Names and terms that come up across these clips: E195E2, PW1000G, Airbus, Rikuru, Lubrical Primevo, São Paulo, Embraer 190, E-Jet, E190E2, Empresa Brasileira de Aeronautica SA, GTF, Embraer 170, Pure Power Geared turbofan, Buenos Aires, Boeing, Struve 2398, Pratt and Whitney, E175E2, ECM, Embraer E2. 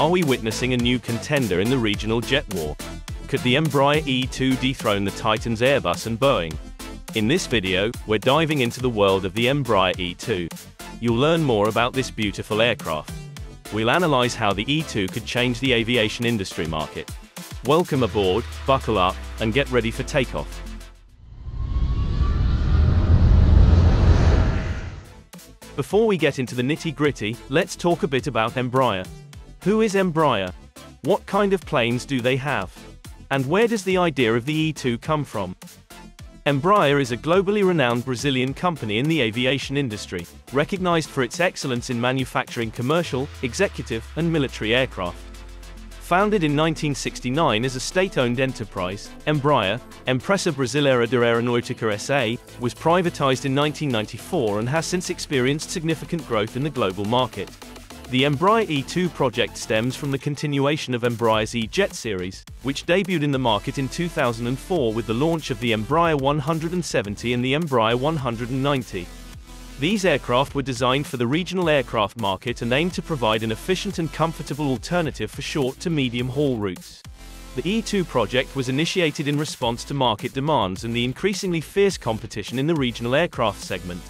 Are we witnessing a new contender in the regional jet war? Could the Embraer E2 dethrone the titans Airbus and Boeing? In this video, we're diving into the world of the Embraer E2. You'll learn more about this beautiful aircraft. We'll analyze how the E2 could change the aviation industry market. Welcome aboard, buckle up, and get ready for takeoff. Before we get into the nitty-gritty, let's talk a bit about Embraer. Who is Embraer? What kind of planes do they have? And where does the idea of the E2 come from? Embraer is a globally renowned Brazilian company in the aviation industry, recognized for its excellence in manufacturing commercial, executive, and military aircraft. Founded in 1969 as a state-owned enterprise, Embraer, Empresa Brasileira de Aeronautica SA, was privatized in 1994 and has since experienced significant growth in the global market. The Embraer E2 project stems from the continuation of Embraer's E-Jet series, which debuted in the market in 2004 with the launch of the Embraer 170 and the Embraer 190. These aircraft were designed for the regional aircraft market and aimed to provide an efficient and comfortable alternative for short to medium haul routes. The E2 project was initiated in response to market demands and the increasingly fierce competition in the regional aircraft segment.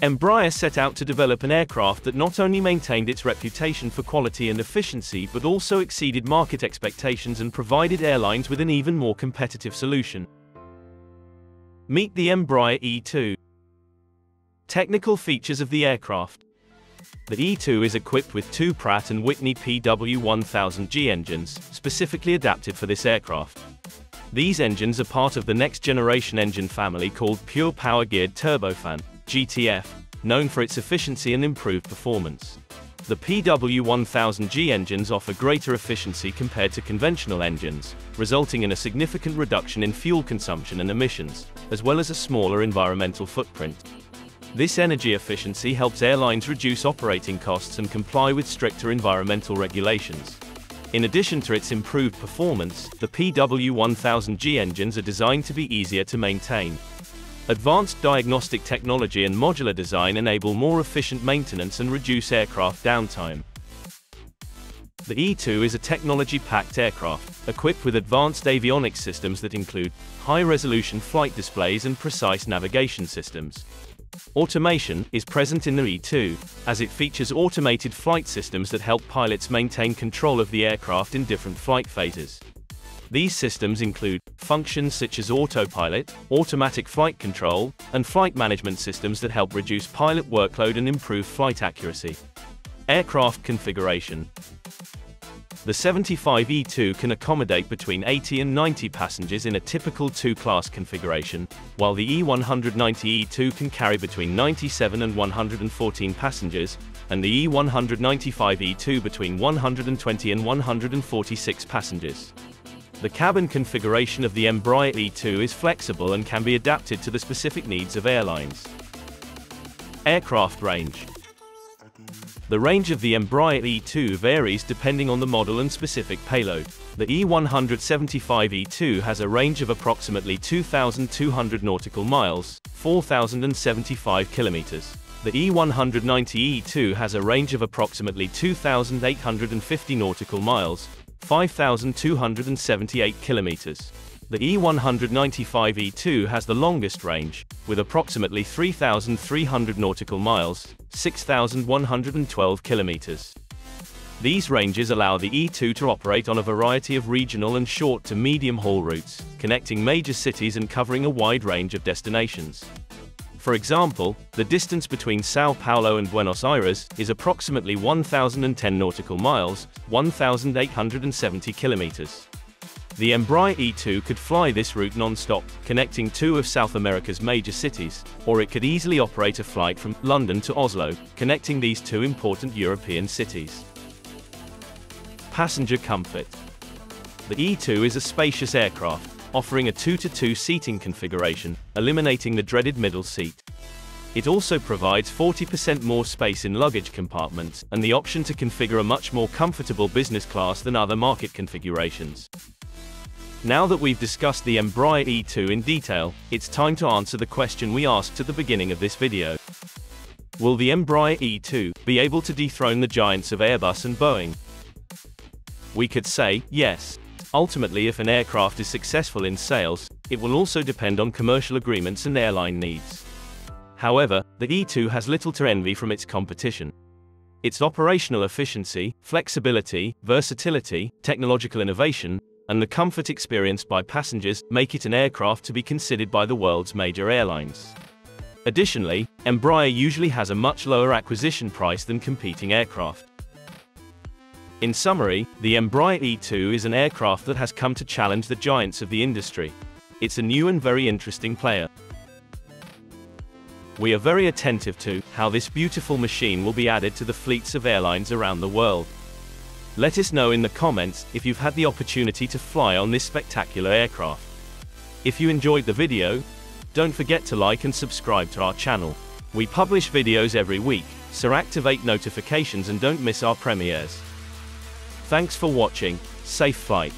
Embraer set out to develop an aircraft that not only maintained its reputation for quality and efficiency but also exceeded market expectations and provided airlines with an even more competitive solution. Meet the Embraer E2. Technical features of the aircraft. The E2 is equipped with two Pratt and Whitney PW1000G engines, specifically adapted for this aircraft. These engines are part of the next-generation engine family called Pure Power Geared turbofan, GTF, known for its efficiency and improved performance. The PW1000G engines offer greater efficiency compared to conventional engines, resulting in a significant reduction in fuel consumption and emissions, as well as a smaller environmental footprint. This energy efficiency helps airlines reduce operating costs and comply with stricter environmental regulations. In addition to its improved performance, the PW1000G engines are designed to be easier to maintain. Advanced diagnostic technology and modular design enable more efficient maintenance and reduce aircraft downtime. The E2 is a technology-packed aircraft, equipped with advanced avionics systems that include high-resolution flight displays and precise navigation systems. Automation is present in the E2, as it features automated flight systems that help pilots maintain control of the aircraft in different flight phases. These systems include functions such as autopilot, automatic flight control, and flight management systems that help reduce pilot workload and improve flight accuracy. Aircraft configuration. The E195E2 can accommodate between 80 and 90 passengers in a typical two-class configuration, while the E190E2 can carry between 97 and 114 passengers, and the E195E2 between 120 and 146 passengers. The cabin configuration of the Embraer E2 is flexible and can be adapted to the specific needs of airlines. Aircraft range. The range of the Embraer E2 varies depending on the model and specific payload. The E175E2 has a range of approximately 2,200 nautical miles, 4,075 kilometers. The E190E2 has a range of approximately 2,850 nautical miles, 5,278 kilometers. The E195E2 has the longest range, with approximately 3,300 nautical miles, 6,112 kilometers. These ranges allow the E2 to operate on a variety of regional and short to medium haul routes, connecting major cities and covering a wide range of destinations. For example, the distance between São Paulo and Buenos Aires is approximately 1,010 nautical miles, 1,870 kilometers. The Embraer E2 could fly this route non-stop, connecting two of South America's major cities, or it could easily operate a flight from London to Oslo, connecting these two important European cities. Passenger comfort. The E2 is a spacious aircraft, offering a 2-to-2 seating configuration, eliminating the dreaded middle seat. It also provides 40% more space in luggage compartments, and the option to configure a much more comfortable business class than other market configurations. Now that we've discussed the Embraer E2 in detail, it's time to answer the question we asked at the beginning of this video. Will the Embraer E2 be able to dethrone the giants of Airbus and Boeing? we could say, yes. Ultimately, if an aircraft is successful in sales, it will also depend on commercial agreements and airline needs. However, the E2 has little to envy from its competition. Its operational efficiency, flexibility, versatility, technological innovation, and the comfort experienced by passengers make it an aircraft to be considered by the world's major airlines. Additionally, Embraer usually has a much lower acquisition price than competing aircraft. In summary, the Embraer E2 is an aircraft that has come to challenge the giants of the industry. It's a new and very interesting player. We are very attentive to how this beautiful machine will be added to the fleets of airlines around the world. Let us know in the comments if you've had the opportunity to fly on this spectacular aircraft. If you enjoyed the video, don't forget to like and subscribe to our channel. We publish videos every week, so activate notifications and don't miss our premieres. Thanks for watching. Safe flight.